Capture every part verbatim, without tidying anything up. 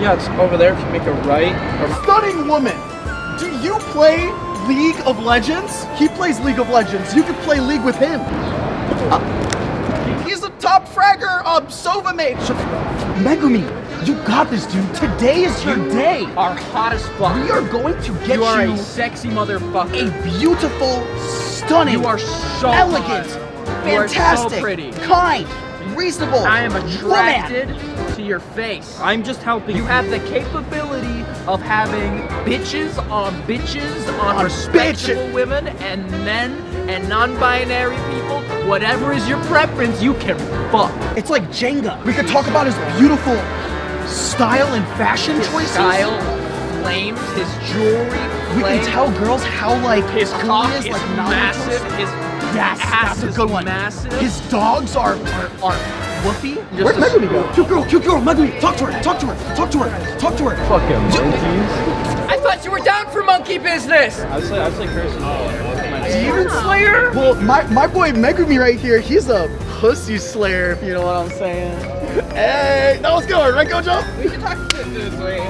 Yeah, it's over there if you make a right. Or... Stunning woman! Do you play League of Legends? He plays League of Legends. You could play League with him. Uh, he's the top fragger of Sova Mage. Megumi! You got this, dude. Today is your day. Our hottest fuck. We are going to get you. You are a sexy motherfucker. A beautiful, stunning. You are so elegant, hot. Fantastic, you are so pretty. Kind, reasonable. I am attracted woman. To your face. I'm just helping. You have the capability of having bitches on bitches on, on respectable bitch. Women and men and non-binary people. Whatever is your preference, you can fuck. It's like Jenga. We could talk about his beautiful. Style and fashion his choices. Style flames, his jewelry flames. We can tell girls how like his cock is, is like massive. His yes, ass is good one. Massive. His dogs are are, are woofy. Where'd Megumi go? Cute girl, cute girl, Megumi. Talk to her, talk to her, talk to her, talk to her. Fucking monkeys. I thought you were down for monkey business. I was like, I was like, Demon Slayer. Well, my my boy Megumi right here. He's a pussy slayer, if you know what I'm saying. Hey, that was good, right, Gojo? We should talk to this way.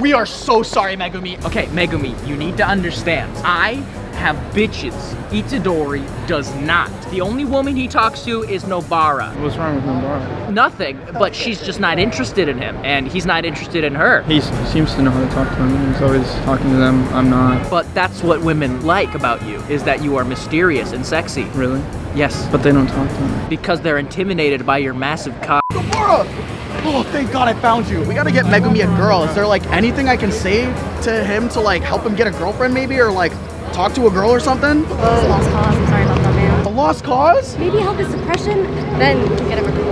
We are so sorry, Megumi. Okay, Megumi, you need to understand. I have bitches. Itadori does not. The only woman he talks to is Nobara. What's wrong with Nobara? Nothing, but she's just not interested in him, and he's not interested in her. He seems to know how to talk to them. He's always talking to them. I'm not. But that's what women like about you, is that you are mysterious and sexy. Really? Yes. But they don't talk to me. Because they're intimidated by your massive cock. Nobara! Oh, thank God I found you. We gotta get Megumi a girl. Is there like anything I can say to him to like help him get a girlfriend maybe? Or like talk to a girl or something? Uh, it's a lost cause. I'm sorry about that, man. A lost cause? Maybe help his depression, then we can get him a girl.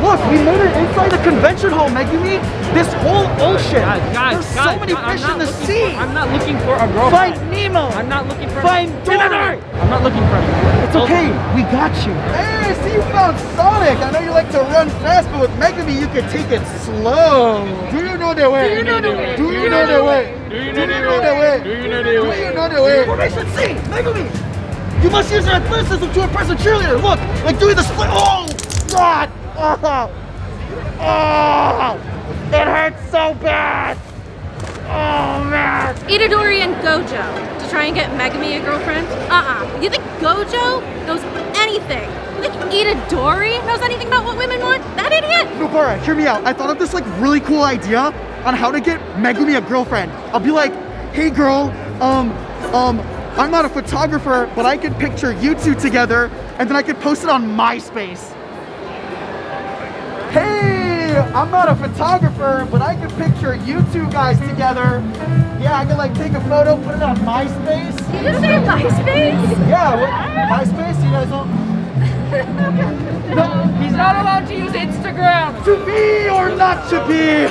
Look, we made it inside the convention hall, Megumi. This whole ocean. Guys, guys, there's guys, so many guys, fish in the sea. For, I'm not looking for a girl. Find Nemo. I'm not looking for. Find Dory. I'm not looking for. A it's okay. We got you. Hey, see, you found Sonic. I know you like to run fast, but with Megumi, you can take it slow. Do you know the way? Do you know the way? Do you know the way? Do you know the way? Do you know the way? Do you know the way? Information C, Megumi. You must use your athleticism to impress a cheerleader. Look, like doing the split. Oh, God. Oh, oh, it hurts so bad. Oh, man. Itadori and Gojo to try and get Megumi a girlfriend? Uh-uh. You think Gojo knows anything? You think Itadori knows anything about what women want? That idiot. Nobara, hear me out. I thought of this like really cool idea on how to get Megumi a girlfriend. I'll be like, hey, girl, um, um, I'm not a photographer, but I could picture you two together, and then I could post it on MySpace. Hey, I'm not a photographer, but I could picture you two guys together. Yeah, I could like take a photo, put it on MySpace. You just say MySpace? Yeah, what, MySpace? You guys don't? No, he's not allowed to use Instagram. To be or not to be.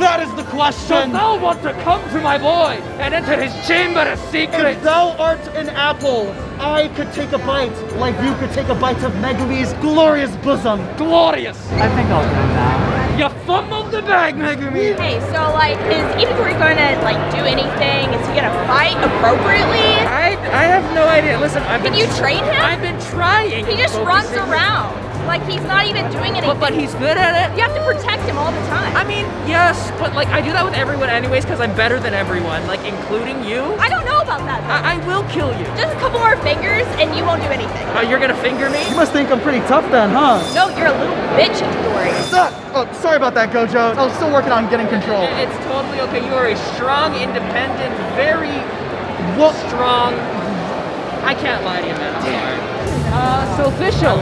That is the question. Does thou want to come to my boy and enter his chamber of secrets? If thou art an apple, I could take a bite, like you could take a bite of Megumi's glorious bosom. Glorious. I think I'll do that. You fumbled the bag, Megumi. Hey, so like, is Itadori gonna like do anything? Is he gonna fight appropriately? I I have no idea. Listen, I've been. Can you train him? I've been trying. He just runs around. Like, he's not even doing anything. But, but he's good at it. You have to protect him all the time. I mean, yes, but, like, I do that with everyone anyways because I'm better than everyone, like, including you. I don't know about that. I, I will kill you. Just a couple more fingers, and you won't do anything. Oh, uh, you're gonna finger me? You must think I'm pretty tough then, huh? No, you're a little bitch, Dory. Suck! Oh, sorry about that, Gojo. I was still working on getting control. It's totally okay. You are a strong, independent, very what? strong... I can't lie to you, man. I'm sorry. Uh, so, official.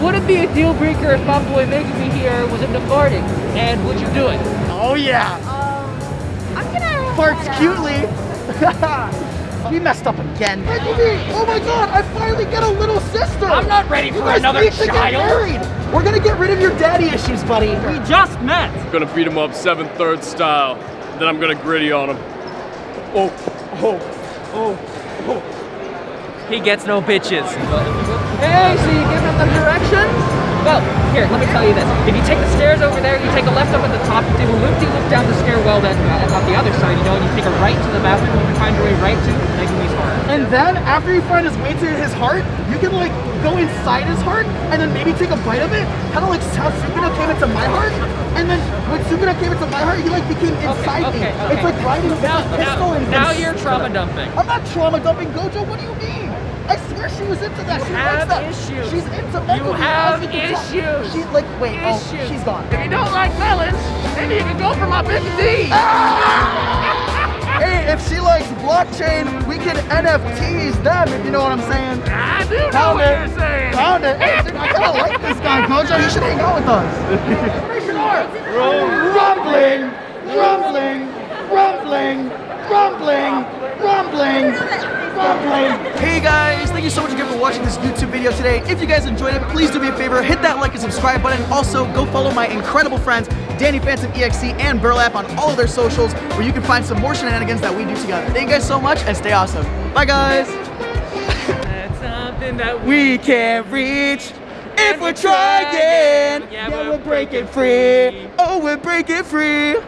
Would it be a deal breaker if my boy Megumi here was into farting? And would you do it? Oh yeah! Um, I'm gonna... Farts cutely! We messed up again. Megumi! Oh my god! I finally get a little sister! I'm not ready for another child! You guys need to get married! We're gonna get rid of your daddy issues, buddy! We just met! I'm gonna beat him up seven-thirds style. Then I'm gonna gritty on him. Oh! Oh! Oh! Oh! He gets no bitches. Hey, so you giving him the directions? Well, here, let me tell you this. If you take the stairs over there, you take a left up at the top, you do a loop-de-loop down the stairwell then uh, on the other side, you know, and you take a right to the bathroom, you can find your way right to Megumi's heart. And then after you find his way to his heart, you can like go inside his heart and then maybe take a bite of it. Kind of like how Sukuna came into my heart. And then when Sukuna came into my heart, he like became inside okay, okay, me. Okay. It's like riding with a pistol and now you're trauma dumping. I'm not trauma dumping, Gojo. What do you mean? I swear she was into that. You she have that. Issues. She's into Megumi. You have issues. She's like, wait, issues. Oh, she's gone. If you don't like fellas, maybe you can go for my big D. Ah! Hey, if she likes blockchain, we can N F Ts them, if you know what I'm saying. I do know Found what it. You're saying. Found it. Hey, dude, I kind of like this guy, Gojo. You should hang out with us. We should are. Rumbling, rumbling, rumbling, rumbling, rumbling, rumbling. Hey guys, thank you so much again for watching this YouTube video today. If you guys enjoyed it, please do me a favor, hit that like and subscribe button. Also, go follow my incredible friends, Danny Phantom E X E and Birlap on all of their socials, where you can find some more shenanigans that we do together. Thank you guys so much, and stay awesome. Bye guys! That's something that we can't reach if we're trying. Yeah, yeah, we're breaking free. Oh, we're breaking free.